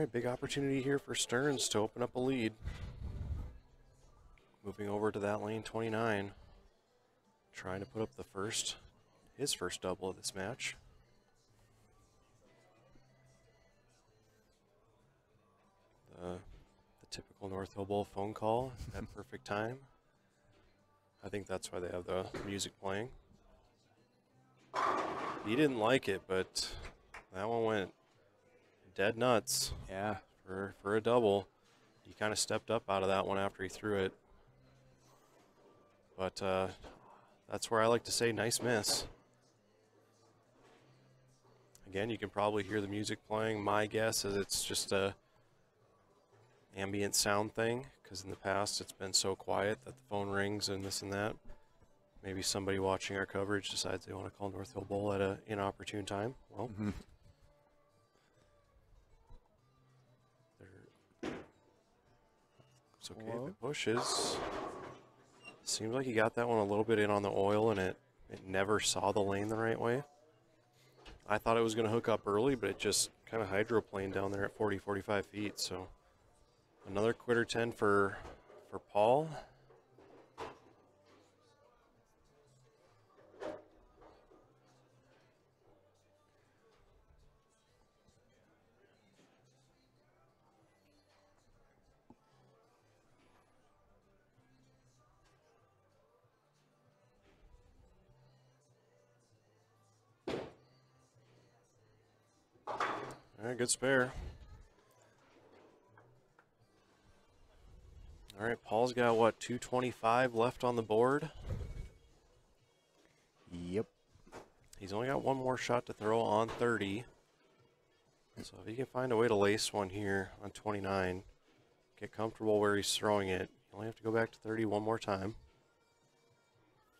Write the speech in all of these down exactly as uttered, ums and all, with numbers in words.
right, big opportunity here for Stearns to open up a lead. Moving over to that lane twenty-nine. Trying to put up the first, his first double of this match. The, the typical North Hill Bowl phone call at perfect time. I think that's why they have the music playing. He didn't like it, but that one went dead nuts. Yeah. For, for a double. He kind of stepped up out of that one after he threw it. But uh, that's where I like to say nice miss. Again, you can probably hear the music playing. My guess is it's just a ambient sound thing, because in the past it's been so quiet that the phone rings and this and that. Maybe somebody watching our coverage decides they want to call North Hill Bowl at an inopportune time. Well, mm-hmm. It's okay if it pushes. Seems like he got that one a little bit in on the oil, and it, it never saw the lane the right way. I thought it was going to hook up early, but it just kind of hydroplaned down there at forty, forty-five feet. So another quitter ten for, for Paul. All right, good spare. All right, Paul's got, what, two twenty-five left on the board? Yep. He's only got one more shot to throw on thirty. So if he can find a way to lace one here on twenty-nine, get comfortable where he's throwing it, you only have to go back to thirty one more time.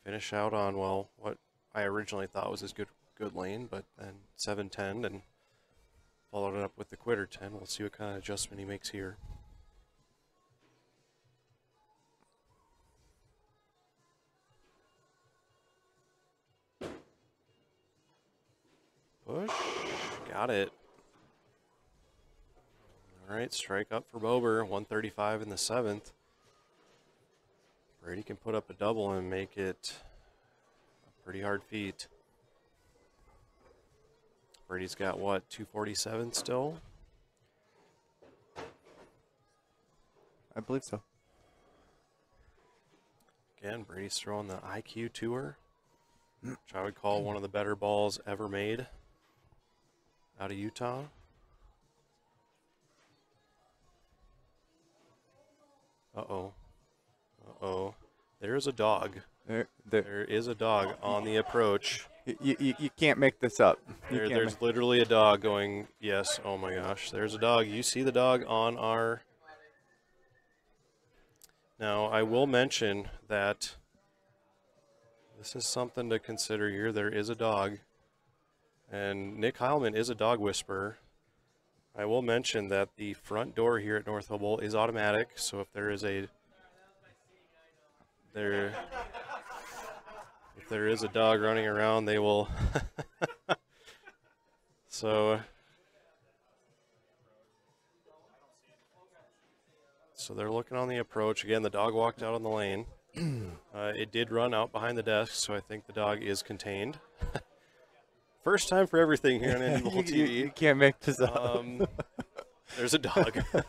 Finish out on, well, what I originally thought was his good, good lane, but then seven ten and followed it up with the quitter ten. We'll see what kind of adjustment he makes here. Push. Got it. All right, strike up for Bober. one thirty-five in the seventh. Brady can put up a double and make it a pretty hard feat. Brady's got, what, two forty-seven still? I believe so. Again, Brady's throwing the I Q tour, which I would call one of the better balls ever made out of Utah. Uh-oh. Uh-oh. There's a dog. There, there. there is a dog on the approach. You, you, you can't make this up. There, there's literally a dog going, yes, oh my gosh, there's a dog. You see the dog on our... Now, I will mention that this is something to consider here. There is a dog, and Nick Heilman is a dog whisperer. I will mention that the front door here at North Hill Bowl is automatic, so if there is a... there. If there is a dog running around, they will. so, so they're looking on the approach. Again, the dog walked out on the lane. Uh, it did run out behind the desk, so I think the dog is contained. First time for everything here on N B L T V. you, you can't make this up. Um, there's a dog. uh,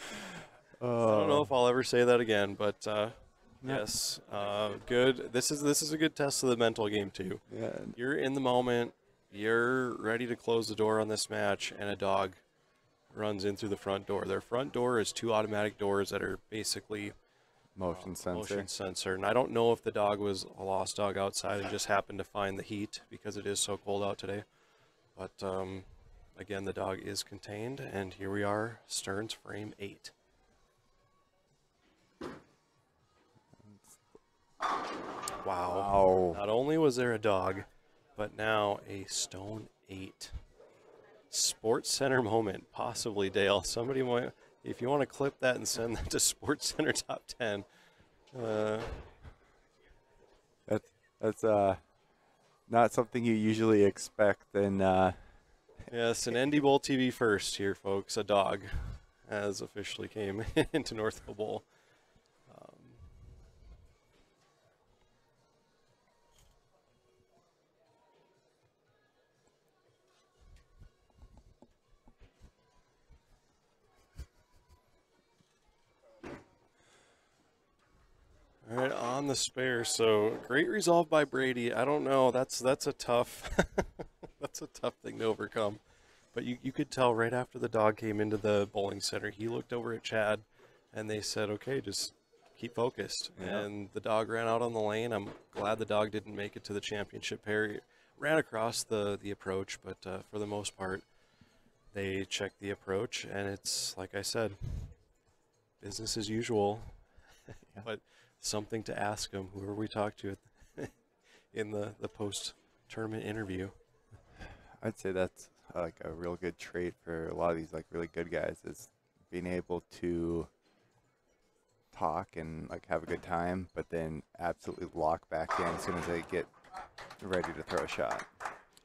so I don't know if I'll ever say that again, but... Uh, yes, uh, good. This is this is a good test of the mental game too. Yeah. You're in the moment. You're ready to close the door on this match, and a dog runs in through the front door. Their front door is two automatic doors that are basically motion uh, sensor. Motion sensor. And I don't know if the dog was a lost dog outside and just happened to find the heat because it is so cold out today. But um, again, the dog is contained, and here we are, Stearns frame eight. Wow. wow. Not only was there a dog, but now a stone eight. Sports Center moment, possibly, Dale. Somebody might, if you want to clip that and send that to Sports Center Top ten. Uh, that's that's uh, not something you usually expect in uh, Yes, an N D Bowl T V first here, folks. A dog has officially came into North Hill Bowl. Um, all right, on the spare. So great resolve by Brady. I don't know. That's that's a tough. That's a tough thing to overcome. But you, you could tell right after the dog came into the bowling center, he looked over at Chad and they said, okay, just keep focused. Yeah. And the dog ran out on the lane. I'm glad the dog didn't make it to the championship pair. It ran across the, the approach, but uh, for the most part, they checked the approach. And it's, like I said, business as usual. Yeah. But something to ask them, whoever we talked to in the, the post-tournament interview. I'd say that's uh, like a real good trait for a lot of these like really good guys is being able to talk and like have a good time, but then absolutely lock back in as soon as they get ready to throw a shot.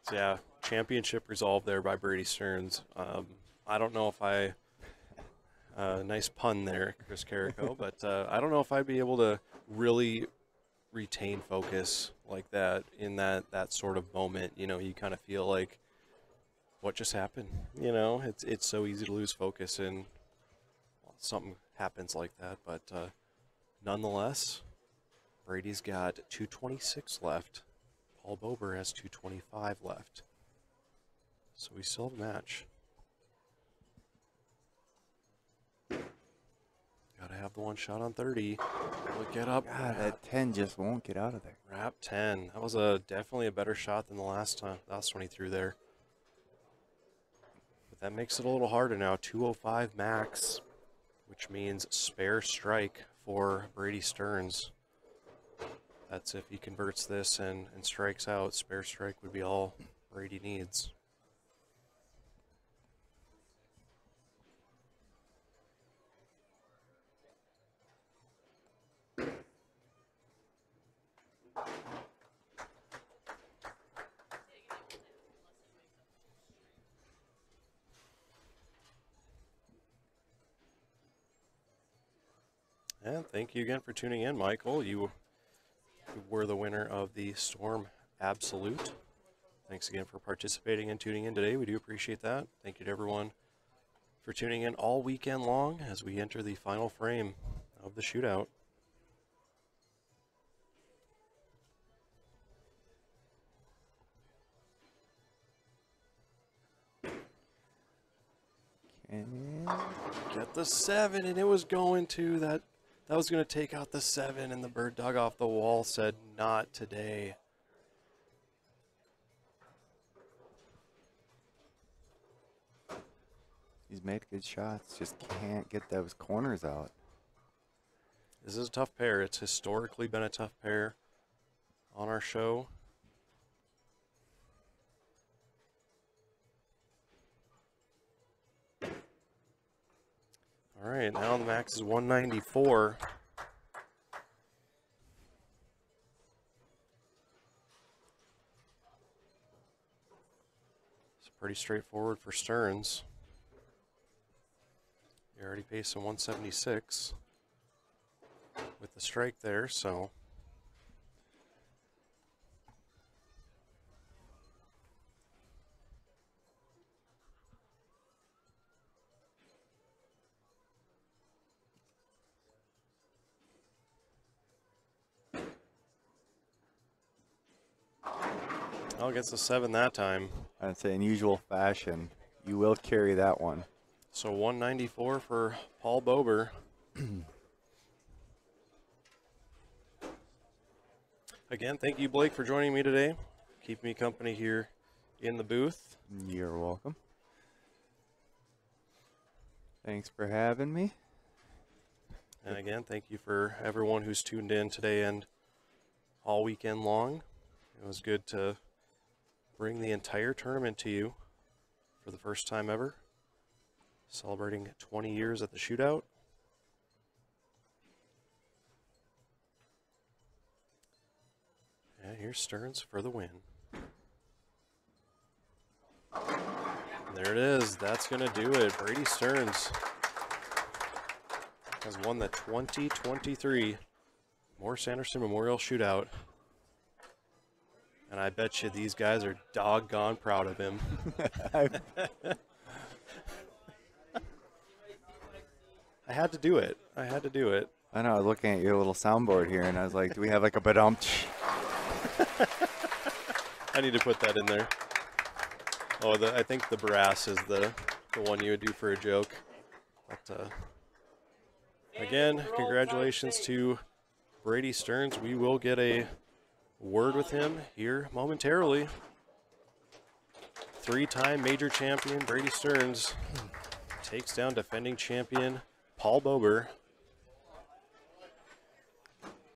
So yeah, championship resolve there by Brady Stearns. Um, I don't know if I, uh, nice pun there, Chris Carrico, but uh, I don't know if I'd be able to really retain focus like that in that that sort of moment. You know, you kind of feel like, what just happened? You know, it's it's so easy to lose focus and well, something happens like that. But uh, nonetheless, Brady's got two twenty-six left. Paul Bober has two twenty-five left. So we still have a match. Gotta have the one shot on thirty. Look it up. God, that ten just won't get out of there. Wrap ten. That was a definitely a better shot than the last time. That's when he threw there. That makes it a little harder now, two oh five max, which means spare strike for Brady Stearns. That's if he converts this and, and strikes out, spare strike would be all Brady needs. And thank you again for tuning in, Michael. You were the winner of the Storm Absolute. Thanks again for participating and tuning in today. We do appreciate that. Thank you to everyone for tuning in all weekend long as we enter the final frame of the shootout. Get the seven, and it was going to that. That was going to take out the seven, and the bird dug off the wall, said, not today. He's made good shots, just can't get those corners out. This is a tough pair. It's historically been a tough pair on our show. All right, now the max is one ninety-four. It's pretty straightforward for Stearns. He already paced in one seventy-six with the strike there, so. I'll get the seven that time. I'd say in usual fashion, you will carry that one. So one ninety-four for Paul Bober. Again, thank you, Blake, for joining me today. Keep me company here in the booth. You're welcome. Thanks for having me. And again, thank you for everyone who's tuned in today and all weekend long. It was good to bring the entire tournament to you for the first time ever, celebrating twenty years at the shootout. And here's Stearns for the win. There it is. That's going to do it. Brady Stearns has won the twenty twenty-three Morris Anderson Memorial Shootout. And I bet you these guys are doggone proud of him. I had to do it. I had to do it. I know. I was looking at your little soundboard here, and I was like, do we have like a badumch? I need to put that in there. Oh, the, I think the brass is the, the one you would do for a joke. But, uh, again, congratulations to Brady Stearns. We will get a word with him here momentarily. Three-time major champion Brady Stearns takes down defending champion Paul Bober.